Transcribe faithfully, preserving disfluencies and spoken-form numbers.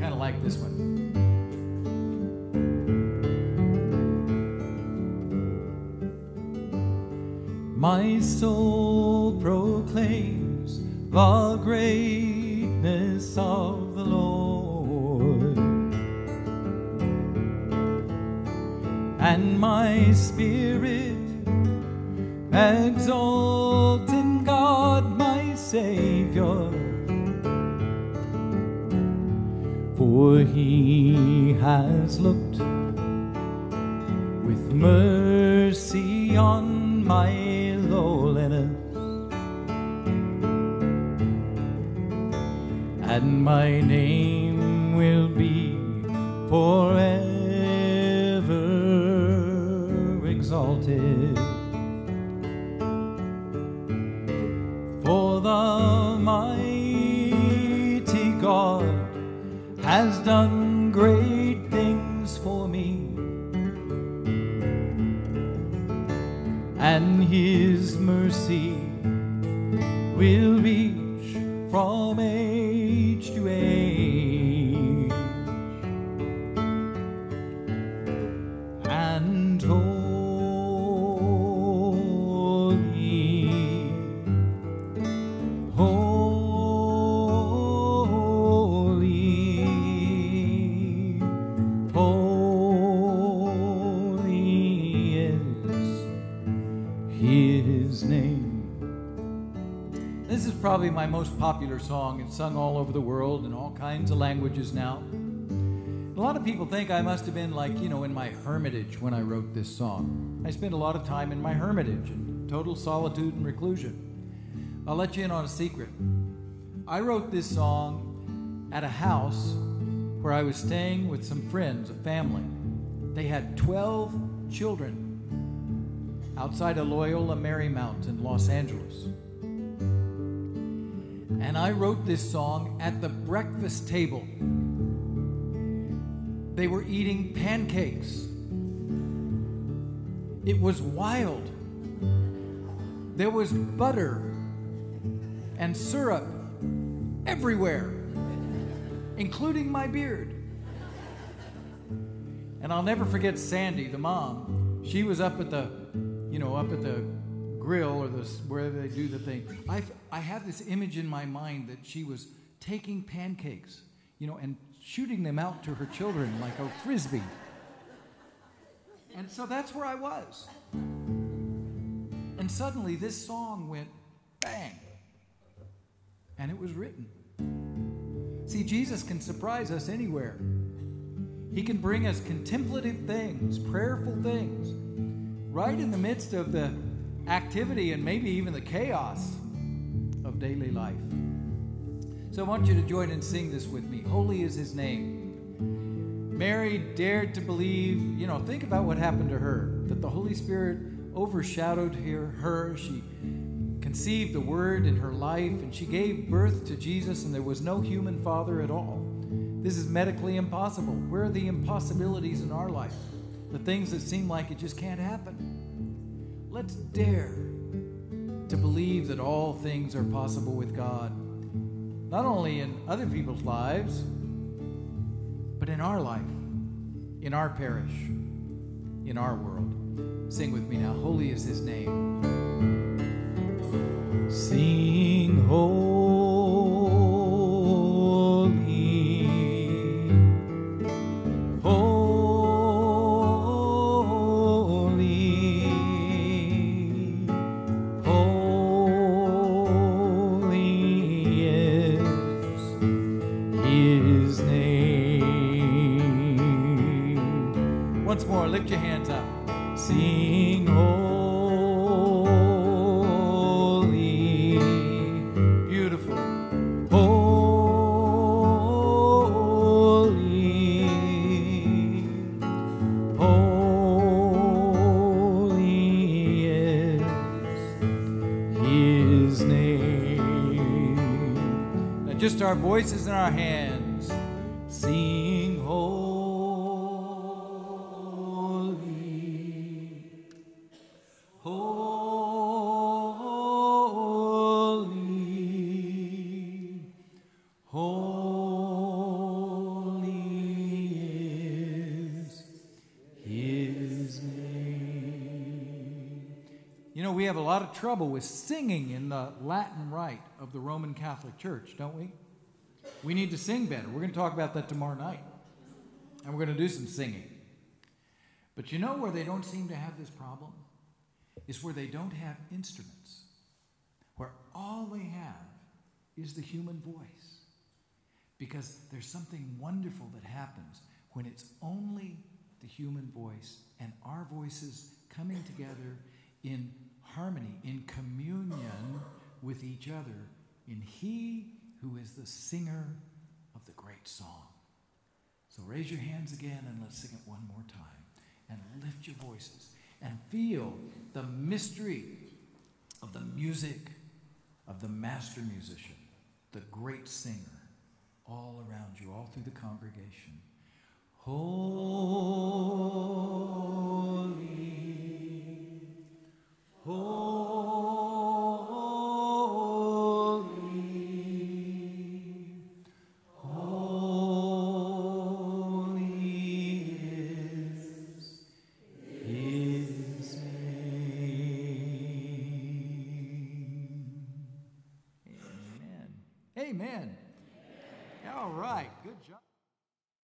kind of like this one. My soul proclaims the greatness of the Lord, and my spirit exalts in God my Savior, for He has looked with mercy on my and my name will be forever exalted. For the mighty God has done great things for me, and His mercy will reach from age to age. And holy, holy, holy is His name. This is probably my most popular song. It's sung all over the world in all kinds of languages now. A lot of people think I must have been, like, you know, in my hermitage when I wrote this song. I spent a lot of time in my hermitage, in total solitude and reclusion. I'll let you in on a secret. I wrote this song at a house where I was staying with some friends, a family. They had twelve children outside of Loyola Marymount in Los Angeles. And I wrote this song at the breakfast table. They were eating pancakes. It was wild. There was butter and syrup everywhere, including my beard. And I'll never forget Sandy, the mom. She was up at the, you know, up at the grill or this, wherever they do the thing. I've, I have this image in my mind that she was taking pancakes, you know, and shooting them out to her children like a frisbee. And so that's where I was. And suddenly this song went bang. And it was written. See, Jesus can surprise us anywhere. He can bring us contemplative things, prayerful things, right in the midst of the activity and maybe even the chaos of daily life. So I want you to join and sing this with me. Holy is His name. Mary dared to believe, you know, think about what happened to her, that the Holy Spirit overshadowed her. She conceived the Word in her life, and she gave birth to Jesus, and there was no human father at all. This is medically impossible. Where are the impossibilities in our life? The things that seem like it just can't happen. Let's dare to believe that all things are possible with God, not only in other people's lives, but in our life, in our parish, in our world. Sing with me now. Holy is His name. Sing holy, holy. Lift your hands up. Sing holy. Beautiful. Holy. Holy is His name. Now just our voices and our hands. Sing holy. Holy, holy. You know, we have a lot of trouble with singing in the Latin rite of the Roman Catholic Church, don't we? We need to sing better. We're going to talk about that tomorrow night. And we're going to do some singing. But you know where they don't seem to have this problem? It's where they don't have instruments. Where all they have is the human voice. Because there's something wonderful that happens when it's only the human voice and our voices coming together in harmony, in communion with each other, in He who is the singer of the great song. So raise your hands again and let's sing it one more time. And lift your voices and feel the mystery of the music of the master musician, the great singer, all around you, all through the congregation. Holy, holy. All right, good job.